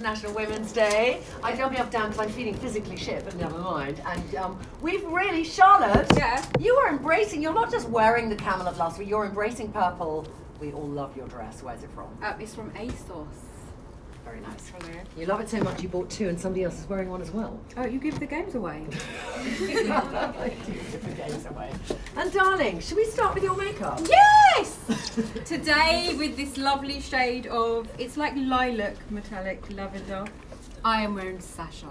International Women's Day. I don't be up down because I'm feeling physically shit, but never mind. And we've really, Charlotte, yeah. You are embracing, you're not just wearing the camel of last week, you're embracing purple. We all love your dress. Where's it from? It's from ASOS. Very nice. Hello. You love it so much you bought two and somebody else is wearing one as well. Oh, you give the games away. I do give the games away. And darling, should we start with your makeup? Yes! Today with this lovely shade of, it's like lilac metallic lavender, I am wearing Sasha.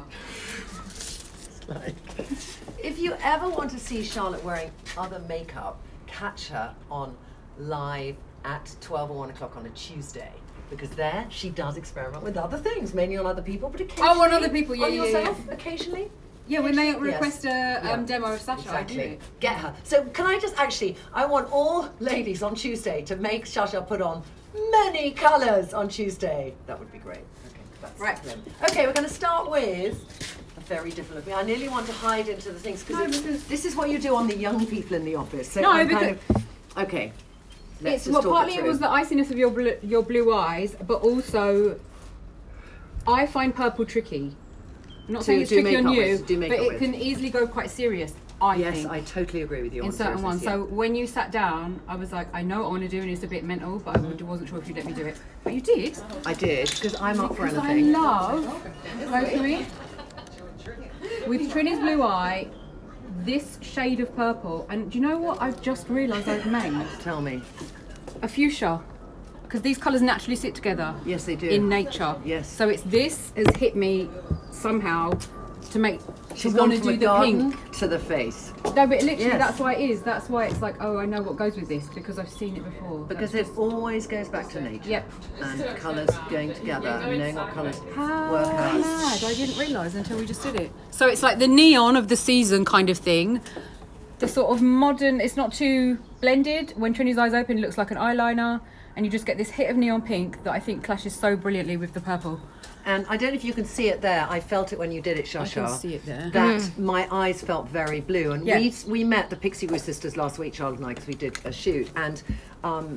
If you ever want to see Charlotte wearing other makeup, catch her on live at 12 or 1 o'clock on a Tuesday, because there she does experiment with other things, mainly on other people, but occasionally on other people, yeah, on yourself, yeah. Occasionally. Yeah, we may request yes. a demo of Sasha. Exactly. I do. Get her. So can I just actually, I want all ladies on Tuesday to make Sasha put on many colours on Tuesday. That would be great. Okay, that's right. Then. Okay, we're going to start with a very different looking. I nearly want to hide into the things because this is what you do on the young people in the office. So no, because kind of, okay. It's, well, partly it was the iciness of your blue eyes, but also I find purple tricky. I'm not saying it's tricky on you, but it can easily go quite serious, I think. Yes, I totally agree with you on certain ones. Yeah. So when you sat down, I was like, I know what I want to do and it's a bit mental, but I wasn't sure if you'd let me do it. But you did. I did, because I'm up for anything. I love, Rosemary, with Trinny's blue eye, this shade of purple, and do you know what I've just realised I've made? Tell me. A fuchsia, because these colours naturally sit together. Yes, they do. In nature. Yes. So it's this has hit me somehow to make. She's going to do the pink to the face. No, but literally that's why it is. That's why it's like, oh, I know what goes with this because I've seen it before. Because it always goes back to nature. Yep. And colours going together and knowing what colours work out. Mad. I didn't realise until we just did it. So it's like the neon of the season kind of thing. The sort of modern, it's not too blended. When Trinny's eyes open, it looks like an eyeliner. And you just get this hit of neon pink that I think clashes so brilliantly with the purple. And I don't know if you can see it there. I felt it when you did it, Sasha. I can see it there. That my eyes felt very blue. And we met the Pixie Woo sisters last week, Charlotte and I, because we did a shoot. And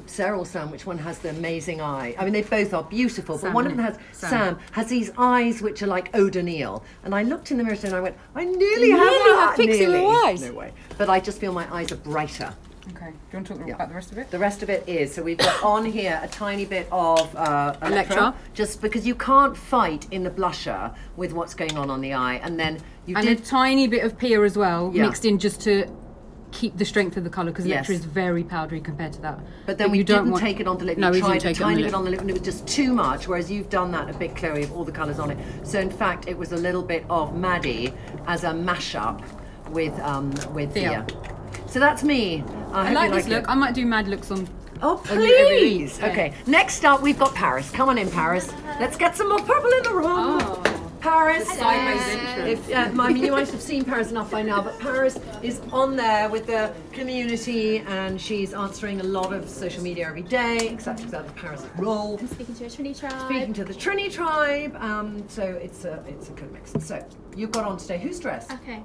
Sarah or Sam, which one has the amazing eye? I mean, they both are beautiful, but one of them has, Sam has these eyes which are like O'Donnell. And I looked in the mirror and I went, I nearly have Pixie Woo eyes. No way. But I just feel my eyes are brighter. Okay, do you want to talk about the rest of it? The rest of it is, so we've got on here a tiny bit of Electra, just because you can't fight in the blusher with what's going on the eye, and then you and a tiny bit of Pia as well, mixed in just to keep the strength of the colour, because Electra is very powdery compared to that. But then we didn't take it on the lip, we tried a tiny bit on the lip, and it was just too much, whereas you've done that a bit, Chloe, of all the colours on it. So in fact, it was a little bit of Maddy as a mashup with Thea. So that's me. I like this look. I might do mad looks on. Oh, please. Okay. Next up, we've got Paris. Come on in, Paris. Let's get some more purple in the room. Oh. Paris. I mean, you might have seen Paris enough by now, but Paris is on there with the community, and she's answering a lot of social media every day, except for the Paris role. And speaking to a Trinny tribe. Speaking to the Trinny tribe. So it's a good mix. So you've got on today. Who's dressed? Okay.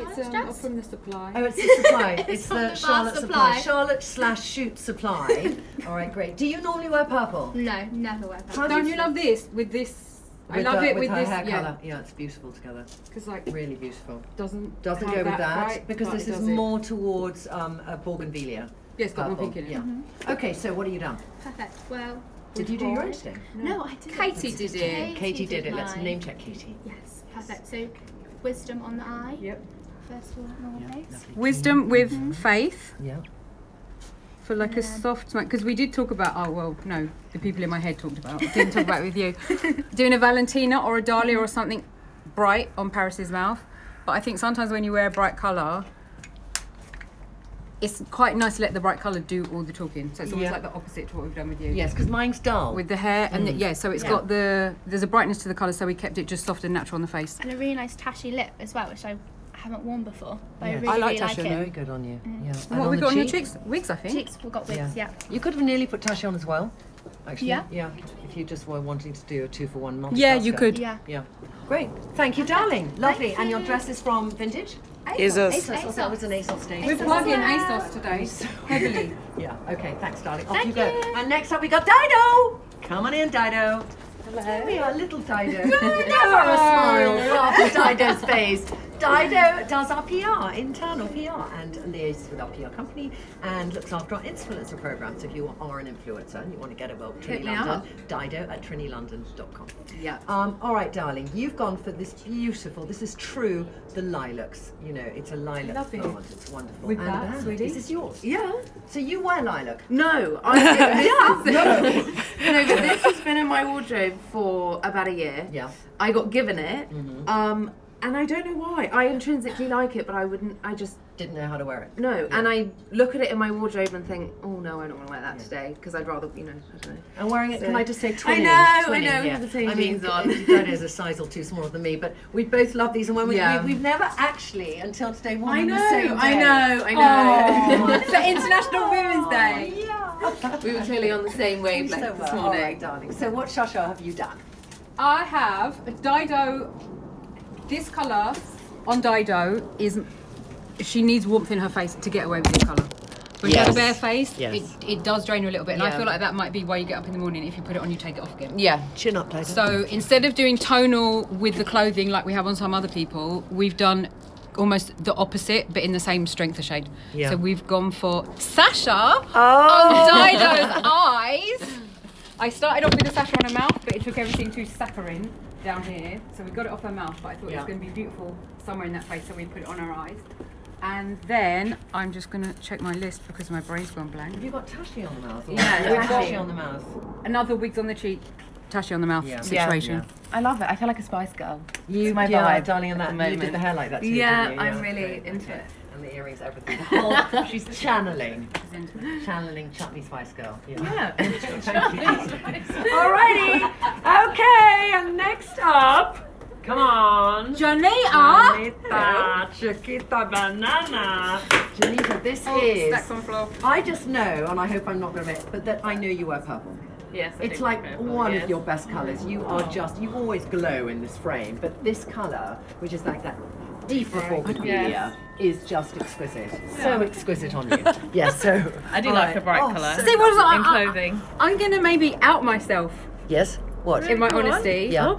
It's from the supply. Oh, it's the supply. it's the Charlotte supply. Charlotte / shoot supply. All right, great. Do you normally wear purple? No, never wear purple. Don't you love this with this? I love it with this hair colour. Yeah, it's beautiful together. Because like really beautiful. Doesn't go with that right, because this is more towards a Bougainvillea. Yes, got more pink in it. Yeah. Mm-hmm. Okay, so what have you done? Perfect. Well, did you do your own thing? No, I didn't. Katie did it. Katie did it. Let's name check Katie. Yes. Perfect. So, wisdom on the eye. Yep. First of all, wisdom with faith. Yeah. For like a soft, because we did talk about. Oh well, no, the people in my head talked about. Didn't talk about it with you. Doing a Valentina or a Dahlia or something bright on Paris's mouth, but I think sometimes when you wear a bright colour, it's quite nice to let the bright colour do all the talking. So it's always like the opposite to what we've done with you. Yes, because mine's dull. With the hair and so it's got there's a brightness to the colour, so we kept it just soft and natural on the face. And a really nice Tashy lip as well, which I haven't worn before, but I really like Tasha. Very good on you. Yeah. What have we got on your cheeks? Wigs, I think. Cheeks, we've got wigs, You could have nearly put Tasha on as well, actually. Yeah. Yeah. If you just were wanting to do a 2-for-1 multi. Yeah, you could. Yeah. Yeah. Great. Thank you, darling. Lovely. And your dress is from Vintage? ASOS. ASOS. That was an ASOS day. We're plugging ASOS today, so heavily. Okay, thanks, darling. Off you go. And next up, we got Dido. Come on in, Dido. Hello. We are little Dido. Never a smile off Dido's face. Dido does our PR, internal PR, and liaises with our PR company and looks after our influencer program. So if you are an influencer and you want to get involved, Trinny London, dido@trinnylondon.com. Yeah. All right, darling, you've gone for this beautiful, this is true, the lilacs. You know, it's a lilac. Lovely. Oh, it's wonderful. With that, sweetie. Is this yours? Yeah. So you wear lilac? No. I do. Yeah. No, but this has been in my wardrobe for about a year. Yeah. I got given it. Mm-hmm. And I don't know why. I intrinsically like it, but I wouldn't. I just didn't know how to wear it. No, yeah. And I look at it in my wardrobe and think, oh no, I don't want to wear that today because I'd rather, you know, I don't know. I'm wearing it. So, can I just say, Trinny? I know. Yeah. The same jeans on. That is a size or two smaller than me, but we both love these, and when we've never actually until today worn them the same day. I know. For International Women's Day. Yeah. We were clearly on the same wavelength this morning, right, darling. So what Sasha have you done? I have a Dido. This colour on Dido is, she needs warmth in her face to get away with this colour. When you have a bare face, it does drain you a little bit. And I feel like that might be why you get up in the morning. If you put it on, you take it off again. Yeah. Chin up, Dido. So instead of doing tonal with the clothing like we have on some other people, we've done almost the opposite, but in the same strength of shade. Yeah. So we've gone for Sasha on Dido's eyes. I started off with a Sasha on her mouth, but it took everything to saccharine down here, so we got it off her mouth, but I thought it was going to be beautiful somewhere in that face, so we put it on her eyes. And then I'm just going to check my list because my brain's gone blank. Have you got Tasha on the mouth? Yeah, Tasha on the mouth. Another wigs on the cheek, Tasha on the mouth situation. Yeah. I love it. I feel like a Spice Girl. It's my vibe, darling, and that you did the hair like that too. Yeah, didn't you? I'm really into it. And the earrings, everything. Oh, she's channeling. Chutney Spice Girl. Yeah. Alrighty. Okay, and next up, come on, Janita Chiquita Banana. Janita, this is. Stacks on floor. I just know, and I hope I'm not going to admit, but that I know you wear purple. Yes, it's like one of your best colours. You are you always glow in this frame, but this colour, which is like that deep performance media, is just exquisite. Yeah. So exquisite on you. Yes, so. I do like a bright colour. So in clothing. I'm going to maybe out myself. Yes, what? Really? In my honesty. Yeah.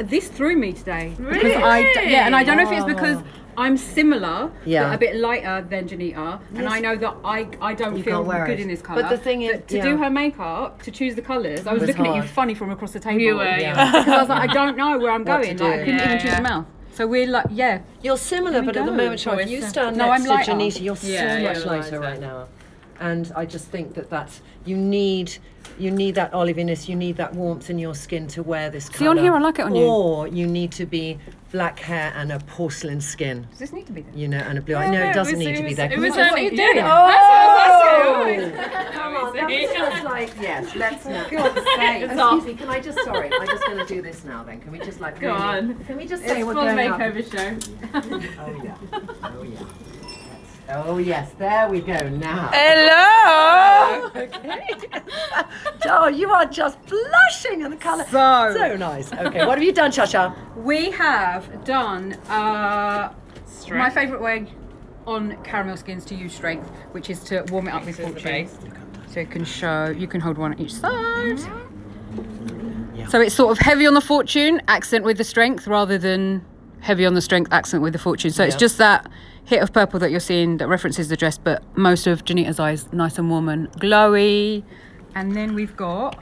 This threw me today. Really? And I don't know if it's because I'm similar, but a bit lighter than Janita, and I know that I don't feel good in this colour. But the thing is, to do her makeup, to choose the colours, I was looking at you funny from across the table. You were, because I was like, I don't know where I'm going. Like, I couldn't even choose the mouth. So we're like, you're similar, but at the moment, if you stand next to Janita, you're so much lighter right now. And I just think that's, you need that oliviness, you need that warmth in your skin to wear this colour. See, on here, I like it on you. Or you need to be black hair and a porcelain skin. Does this need to be there? You know, and a blue eye. No, it doesn't need to be there. It was only you. That's what I was asking. Come on, that was like, yes, let's not. Excuse me, can I just, sorry, I'm just going to do this now then. Can we just like, go on. Can we just say what's going on? It's full makeover show. Oh yeah. Oh yes, there we go now. Hello! Okay. Oh, you are just blushing in the colour. So nice. Okay, what have you done, Sasha? We have done my favourite wig on caramel skins to use strength, which is to warm it up with Fortune. So it can show, you can hold one on each side. Yeah. So it's sort of heavy on the Fortune, accent with the strength, rather than heavy on the strength, accent with the Fortune. So it's just that hit of purple that you're seeing that references the dress, but most of Janita's eyes nice and warm and glowy. And then we've got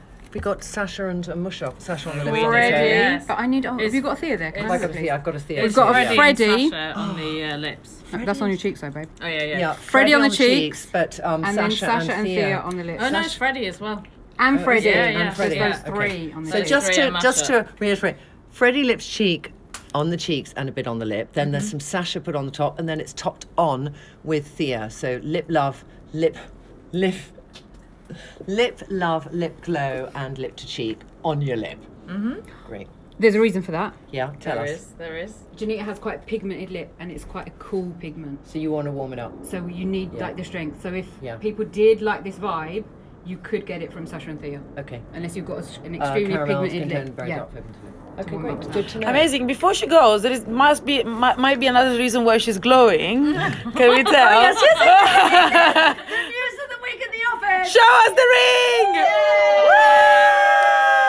Sasha and a mush-up. Sasha on the left. Yes. But I need. Oh, have you got a Thea there? I've got a Thea. We've got a Freddie on the lips. Freddie. That's on your cheeks, though, babe. Oh yeah. Freddie on the cheeks, but and Sasha then Sasha and Thea on the lips. Oh no, it's Freddie as well. And Freddie. Yeah. So those three on the lips. So just to reiterate, Freddie lips cheek. On the cheeks and a bit on the lip. Then there's some Sasha put on the top, and then it's topped on with Thea. So Lip Love, Lip Love, Lip Glow, and Lip to Cheek on your lip. Great. There's a reason for that. Yeah, tell us. There is. Janita has quite a pigmented lip, and it's quite a cool pigment. So you want to warm it up. So you need like the strength. So if people did like this vibe, you could get it from Sasha and Thea. Okay. Unless you've got an extremely pigmented lip. Okay, great. Good to know. Amazing. Before she goes, there might be another reason why she's glowing. Can we tell? Yes. The views of the week in the office. Show us the ring. Yay! Woo!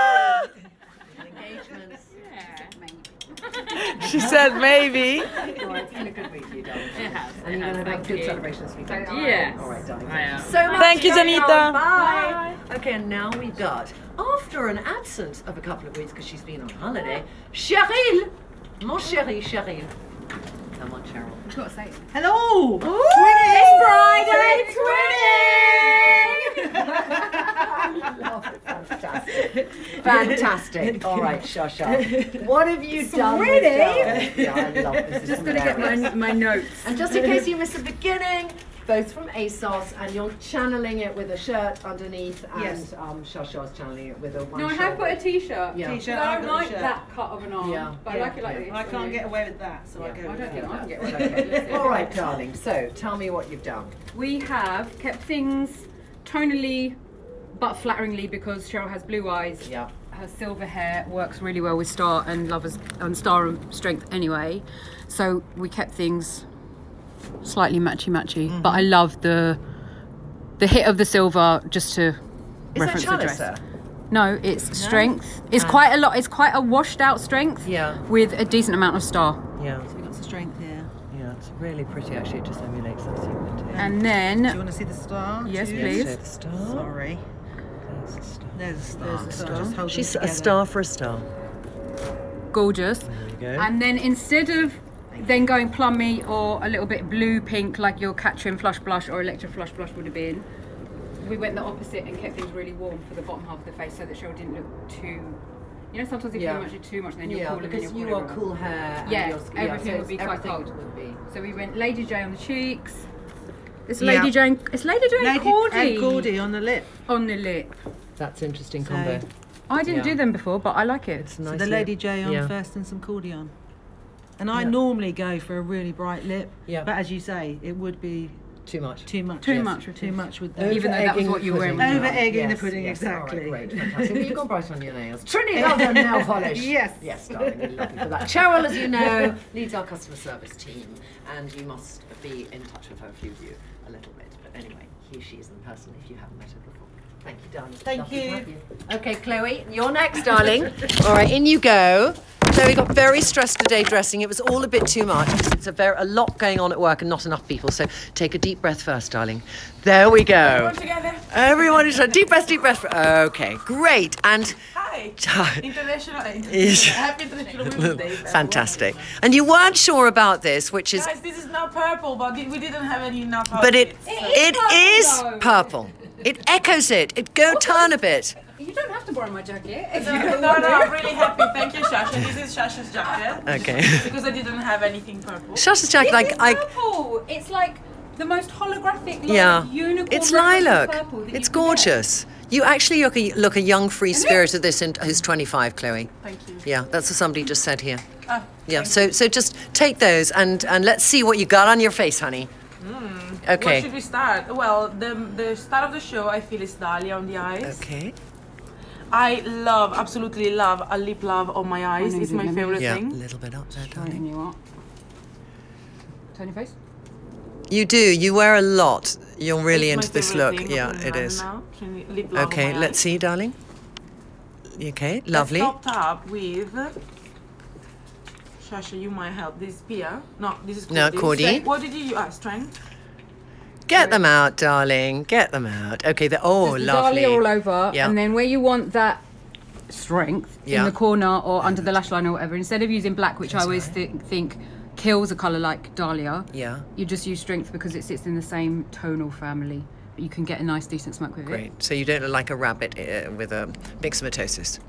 said maybe. No, it's been a good week, you darling. It has. And you're going to have a good celebration this weekend. Yes. All right, darling. I am. So much. Thank you, Janita. Bye. Bye. Okay, and now we've got, after an absence of a couple of weeks because she's been on holiday, Cheryl. Mon chéri, Cheryl. Come on, Cheryl. You've got to say it. Hello. It's Friday, Trinny. I love it. Fantastic. Fantastic. All right, Sasha. What have you done with Cheryl? Yeah, I love this. Just going to get my notes. And just in case you missed the beginning, both from ASOS, and you're channeling it with a shirt underneath, and yes. Shasha's channeling it with a one. No, I have got a t-shirt. Yeah. I don't like that cut of an arm, yeah. But I like it like this. I can't get away with that, so yeah. I don't think I can get away with that. All right, darling, so tell me what you've done. We have kept things tonally but flatteringly, because Cheryl has blue eyes. Yeah. Her silver hair works really well with Star and Lovers and Star and Strength anyway. So we kept things slightly matchy. Mm-hmm. But I love the hit of the silver just to reference the dress. No, it's Strength. It's quite a lot. It's quite a washed out Strength. Yeah. With a decent amount of Star. Yeah. So we got some Strength here. Yeah, it's really pretty actually. It just emulates that segment here. And then. Do you want to see the Star? Yes, please. Yes, the Star. Sorry. There's a star. She's a star for a star. Gorgeous. There you go. And then instead of then going plummy or a little bit blue pink like your Catherine Flush Blush or Electra Flush Blush would have been, we went the opposite and kept things really warm for the bottom half of the face so that Cheryl didn't look too. You know, sometimes if you do too much, then you're cool. Because and you're you are cool hair. Yeah, and your, everything would be quite cold. So we went Lady J on the cheeks. It's Lady J. It's Lady J and Cordy. And Cordy on the lip. On the lip. That's an interesting combo. I didn't do them before, but I like it. It's nice. So the Lady J on first and some Cordy on. And I normally go for a really bright lip. Yeah. But as you say, it would be too much with that. Even though that was what you were wearing. Over egging the pudding, exactly. All right, great, fantastic. Well, you got bright on your nails. Trinny London nail polish. Yes. Yes, darling, we love you for that. Cheryl, as you know, leads our customer service team, and you must be in touch with her if you do a little bit. But anyway, here she is in person if you haven't met her before. Thank you, darling. Thank you. Okay, Chloe, you're next, darling. All right, in you go. Chloe got very stressed today dressing. It was all a bit too much. It's a lot going on at work and not enough people. So take a deep breath first, darling. There we go. Everyone together. Everyone is deep breath. Okay, great. And hi. Happy International Women's Day. Fantastic. And you weren't sure about this, which is. Guys, this is not purple, but we didn't have any enough. But it is purple. It echoes it. It go turn a bit. You don't have to borrow my jacket. No, I'm really happy. Thank you, Sasha. This is Sasha's jacket. Okay. Because I didn't have anything purple. Sasha's jacket, like purple. It's like the most holographic, unicorn. It's lilac. It's gorgeous. You actually look a young, free spirit of this, who's 25, Chloe. Thank you. Yeah, that's what somebody just said here. Oh, yeah. So just take those and let's see what you got on your face, honey. Okay. Where should we start? Well, the start of the show, I feel, is Dahlia on the eyes. Okay. I absolutely love a lip love on my eyes. It's my favourite thing. A little bit up there, darling. You up. Turn your face. You do. You wear a lot. You're really into this look. Yeah, it is. Lip love on my eyes. Let's see, darling. Okay, lovely. Topped up with. Sasha, you might help. This is Pia. No, this is Cordy. No, Cordy. What did you use? Strength. Get them out, darling. Get them out. Okay, they're lovely. Dahlia all over, and then where you want that Strength in the corner or under the lash line or whatever, instead of using black, which I always think kills a colour like Dahlia, you just use Strength because it sits in the same tonal family. But you can get a nice, decent smoke with it. Great. So you don't look like a rabbit with a myxomatosis.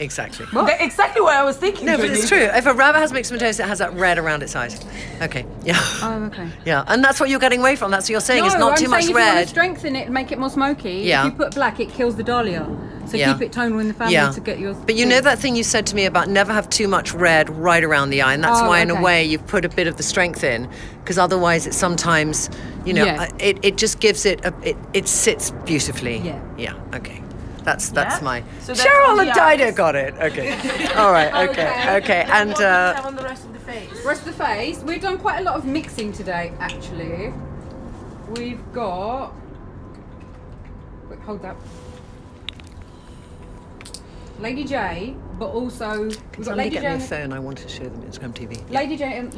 Exactly. That's exactly what I was thinking. No, but it's true. If a rabbit has myxomatosis, it has that red around its eyes. Okay. Yeah. Oh, okay. Yeah, and that's what you're getting away from. That's what you're saying. No, it's not too much red. No, I'm saying if you want to strengthen it and make it more smoky, if you put black, it kills the Dahlia. So keep it tonal in the family to get yours. But you know that thing you said to me about never have too much red right around the eye, and that's why, in a way, you've put a bit of the Strength in, because otherwise it sometimes, you know, it just gives it, it sits beautifully. Yeah. Yeah, okay. That's my. So that's Cheryl and Dido got it. Okay. All right. Okay. And what do we have on the rest of the face? Rest of the face. We've done quite a lot of mixing today, actually. We've got. Wait, hold up. Lady J, but also we've got Lady J. Get me a phone. I want to show them Instagram TV. Lady J and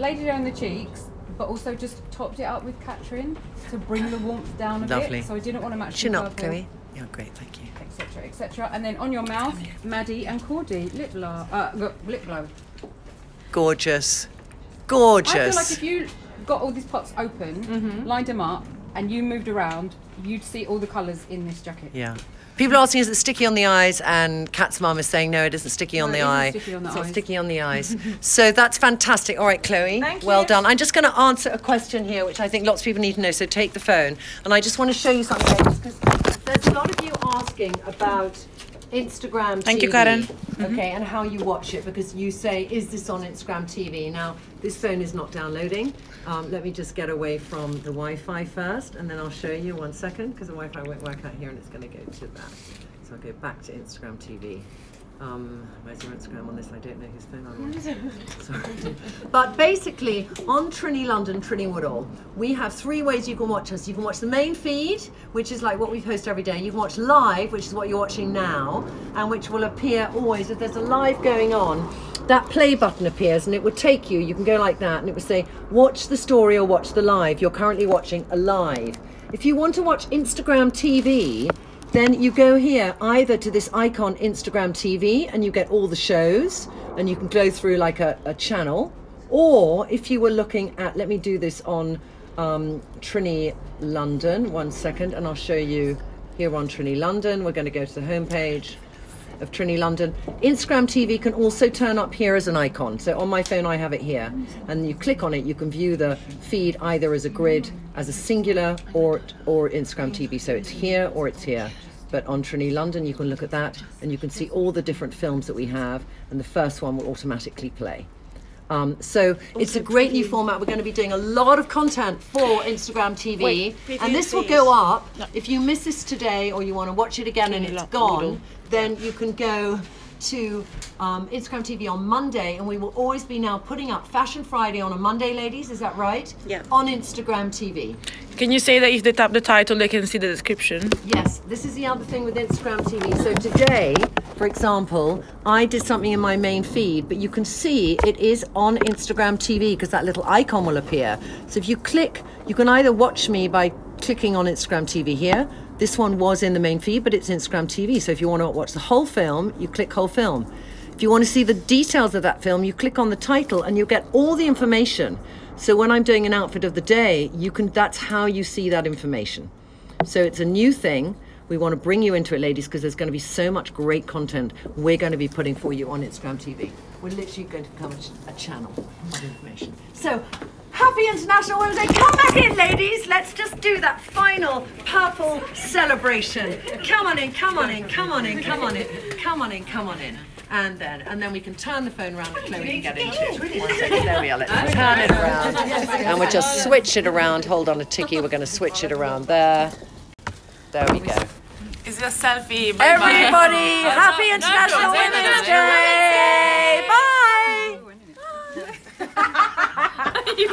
the cheeks, but also just topped it up with Katrin to bring the warmth down a bit. So I didn't want to match. Chin up, Chloe. Yeah, great, thank you. Etc. Etc. And then on your mouth, Maddy and Cordy lip glow. Gorgeous, gorgeous. I feel like if you got all these pots open, lined them up, and you moved around, you'd see all the colours in this jacket. Yeah. People are asking, is it sticky on the eyes? And Kat's mum is saying, no, it isn't sticky on the eye. It's not sticky on the eyes. So that's fantastic. All right, Chloe, well done. I'm just going to answer a question here, which I think lots of people need to know, so take the phone. And I just want to show you something, because there's a lot of you asking about Instagram TV. Thank you, Karen. Okay, and how you watch it, because you say, is this on Instagram TV? Now, this phone is not downloading. Let me just get away from the Wi-Fi first, and then I'll show you 1 second, because the Wi-Fi won't work out here, and it's going to go to that. So I'll go back to Instagram TV. Where's your Instagram on this? I don't know whose phone I'm on. Sorry. But basically, on Trinny London, Trinny Woodall, we have 3 ways you can watch us. You can watch the main feed, which is like what we post every day. You can watch live, which is what you're watching now, and which will appear always. If there's a live going on, that play button appears, and it will take you. You can go like that, and it will say, watch the story or watch the live. You're currently watching a live. If you want to watch Instagram TV, then you go here either to this icon Instagram TV and you get all the shows and you can go through like a channel, or if you were looking at, let me do this on Trinny London, 1 second, and I'll show you here on Trinny London. We're going to go to the homepage of Trinny London. Instagram TV can also turn up here as an icon. So on my phone I have it here, and you click on it, you can view the feed either as a grid, as a singular, or Instagram TV. So it's here or it's here. But on Trinny London you can look at that and you can see all the different films that we have, and the first one will automatically play. So it's a great new format. We're going to be doing a lot of content for Instagram TV. And this will go up. If you miss this today or you want to watch it again and it's gone, then you can go to Instagram TV on Monday, and we will always be now putting up Fashion Friday on a Monday, ladies, is that right? Yeah. On Instagram TV. Can you say that if they tap the title, they can see the description? Yes, this is the other thing with Instagram TV. So today, for example, I did something in my main feed, but you can see it is on Instagram TV because that little icon will appear. So if you click, you can either watch me by clicking on Instagram TV here. This one was in the main feed, but it's Instagram TV. So if you want to watch the whole film, you click whole film. If you want to see the details of that film, you click on the title and you'll get all the information. So when I'm doing an outfit of the day, you can, that's how you see that information. So it's a new thing. We want to bring you into it, ladies, because there's going to be so much great content we're going to be putting for you on Instagram TV. We're literally going to become a channel of information. So happy International Women's Day. Come back in, ladies. Let's just do that final purple celebration. Come on in, come on in, come on in, come on in, come on in, come on in. And then we can turn the phone around and Chloe can get into it. Really? 1 second, there we are. Let's turn it around. And we'll just switch it around. Hold on a ticky. We're going to switch it around there. There we go. It's a selfie. Bye everybody, bye. Happy International Women's Day! Bye!